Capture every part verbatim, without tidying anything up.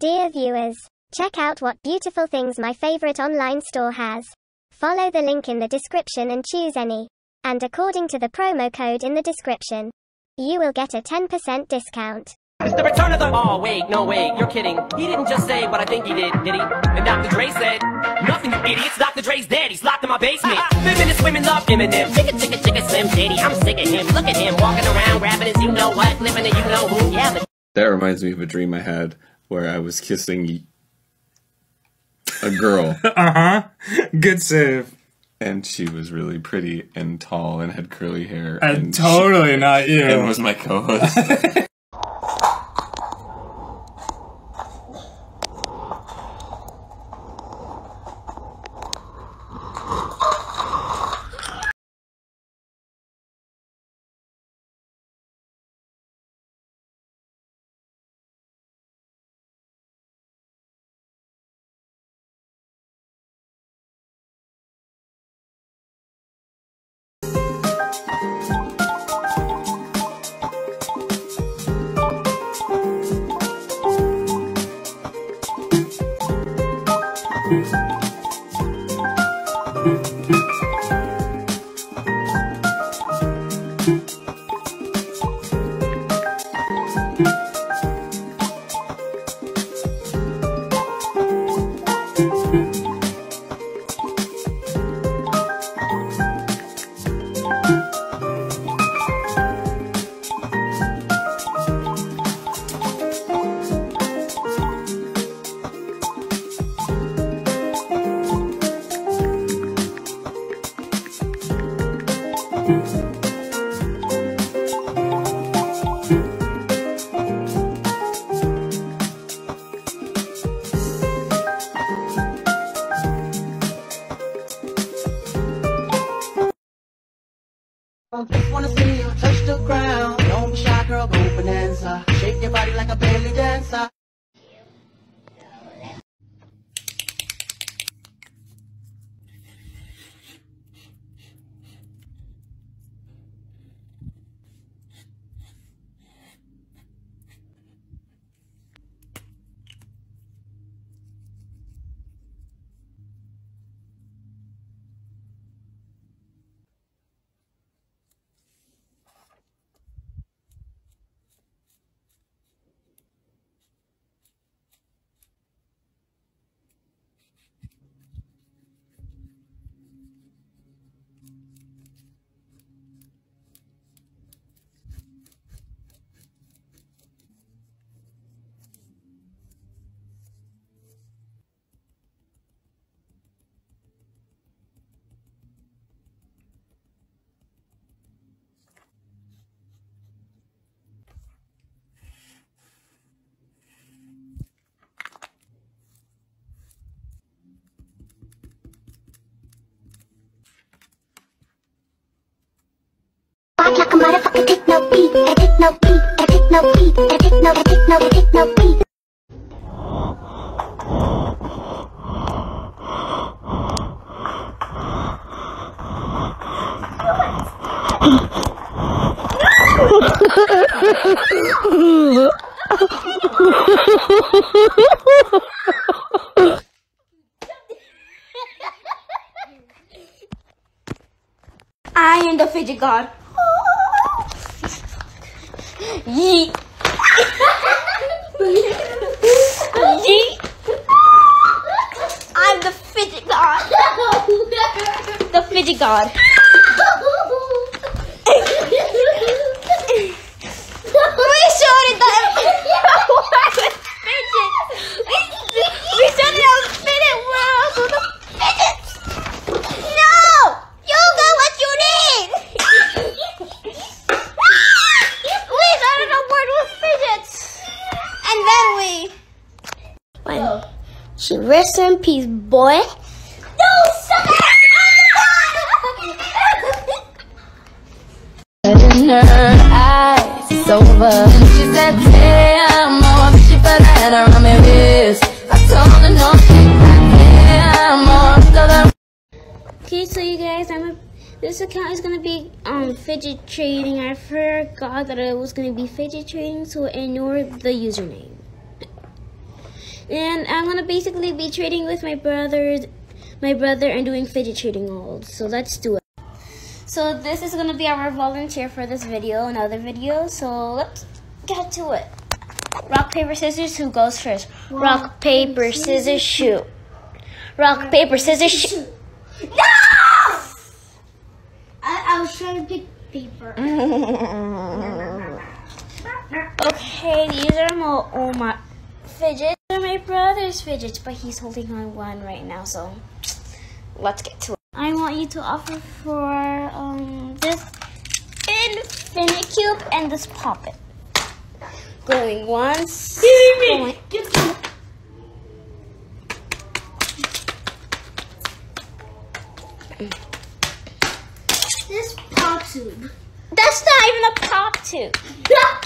Dear viewers, check out what beautiful things my favorite online store has. Follow the link in the description and choose any. And according to the promo code in the description, you will get a ten percent discount. It's the return of the— oh, wait, no, wait, you're kidding. He didn't just say what I think he did, did he? And Doctor Dre said, nothing, you idiots. Doctor Dre's dead, he's locked in my basement. Uh, uh, feminist women love Eminem. Chicka, chicka, chicka, Slim Shady. I'm sick of him. Look at him, walking around, rapping as you know what, living as you know who. Yeah, but— that reminds me of a dream I had where I was kissing a girl. Uh-huh. Good save. And she was really pretty and tall and had curly hair. And, and totally she, not you. And was my co-host. Just wanna see you touch the ground. Don't be shy, girl, go bonanza. Shake your body like a belly dancer. Like a motherfucker, take no beat, I take no beat, I take no beat, I take no, I take no, I take no beat. I am the fidget god. Yeet. Yeet. I'm the fidget god. The fidget god. We showed it that I was fidget. We showed it I was fidget. We're also the fidget. No! You got what you need! She rests in peace, boy. No, suck it! In her eyes, it's over. She said, damn, oh, I wish you better had her on my wrist. I told her no, I can't, oh, I okay, so you guys, I'm a, this account is gonna be um fidget trading. I forgot that it was gonna be fidget trading, so ignore the username. And I'm gonna basically be trading with my brothers, my brother, and doing fidget trading holds. So let's do it. So this is gonna be our volunteer for this video, another video. So let's get to it. Rock, paper, scissors, who goes first? Rock, Rock paper, paper, scissors, shoot. Rock, Rock paper, scissors, shoot. No! I, I was trying to pick paper. Okay, these are my, all my fidgets. These are my brother's fidgets, but he's holding on one right now, so let's get to it. I want you to offer for um, this infinite cube and this poppet. Going once. Give me. Give me. This pop tube. That's not even a pop tube. No.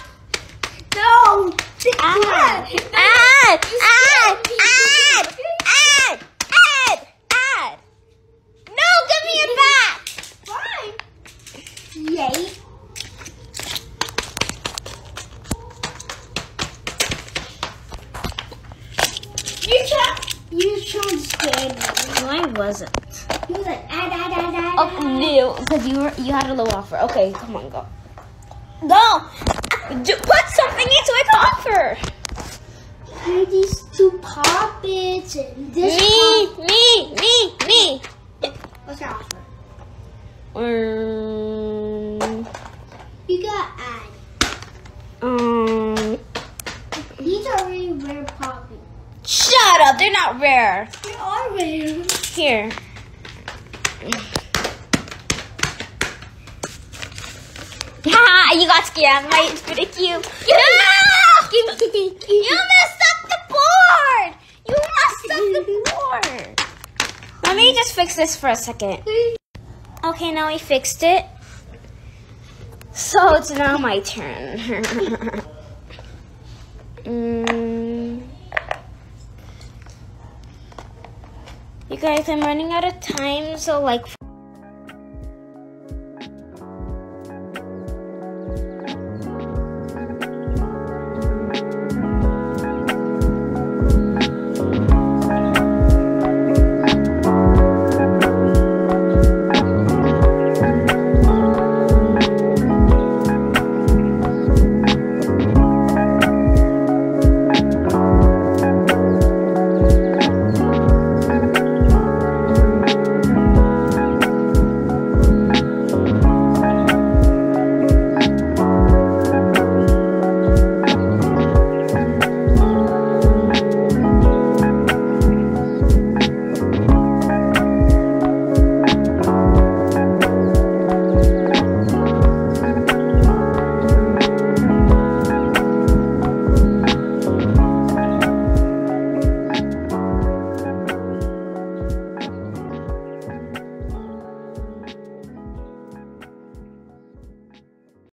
Add. Add. Add. Add. Add. Add. Add. No, give me it back. Fine. Yay. You tried. You tried scared me. No, I wasn't. You was like, add, add, add, add. Oh, no, because you were, you had a low offer. Okay, come on, go. Go! Put something into it to offer. Here are these two poppets and this. Me, pop me, me, me. What's your offer? Um. You gotta add. Um. These are really rare poppets. Shut up! They're not rare. They are rare. Here. Ha! You got scammed. My infinite cube. You messed up the board. You messed up the board. Let me just fix this for a second. Okay, now I fixed it. So it's now my turn. mm. You guys, I'm running out of time, so like...